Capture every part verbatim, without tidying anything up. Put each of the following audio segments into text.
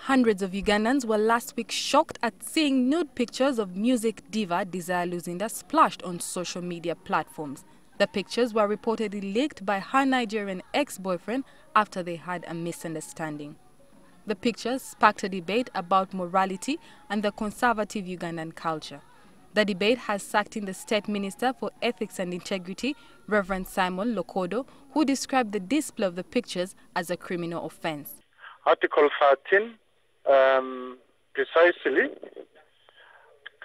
Hundreds of Ugandans were last week shocked at seeing nude pictures of music diva Desire Luzinda splashed on social media platforms. The pictures were reportedly leaked by her Nigerian ex-boyfriend after they had a misunderstanding. The pictures sparked a debate about morality and the conservative Ugandan culture. The debate has sucked in the State Minister for Ethics and Integrity, Reverend Simon Lokodo, who described the display of the pictures as a criminal offense. Article thirteen um, precisely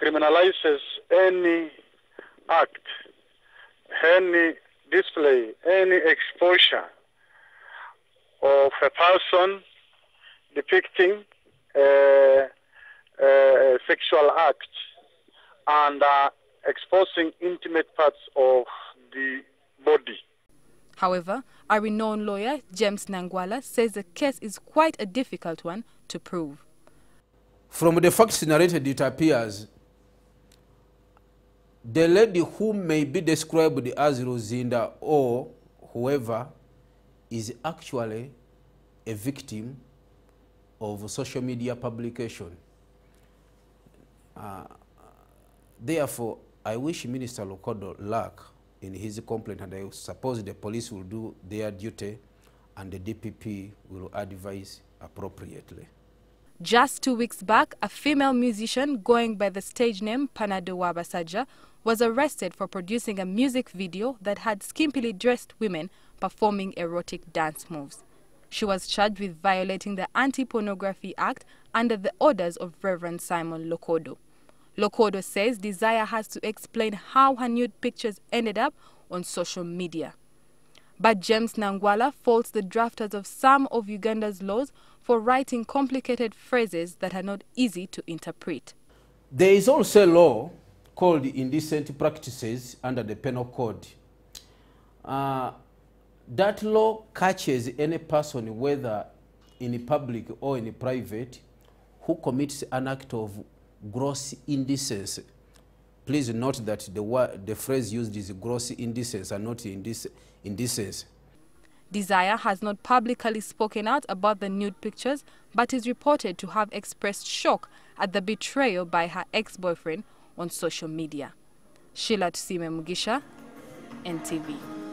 criminalizes any act, any display, any exposure of a person depicting a, a sexual act and uh, exposing intimate parts of the body. However, a renowned lawyer, James Nangwala, says the case is quite a difficult one to prove. From the facts narrated, it appears the lady who may be described as Luzinda or whoever is actually a victim of social media publication. Uh, therefore, I wish Minister Lokodo luck in his complaint, and I suppose the police will do their duty and the D P P will advise appropriately. Just two weeks back, a female musician going by the stage name Panado Wabasaja was arrested for producing a music video that had skimpily dressed women performing erotic dance moves. She was charged with violating the Anti-Pornography Act under the orders of Reverend Simon Lokodo. Lokodo says Desire has to explain how her nude pictures ended up on social media. But James Nangwala faults the drafters of some of Uganda's laws for writing complicated phrases that are not easy to interpret. There is also a law called Indecent Practices under the Penal Code. Uh, That law catches any person, whether in public or in private, who commits an act of gross indecency. Please note that the, word, the phrase used is gross indecency and not indec indecency. Desire has not publicly spoken out about the nude pictures, but is reported to have expressed shock at the betrayal by her ex-boyfriend on social media. Sheila Simemugisha, N T V.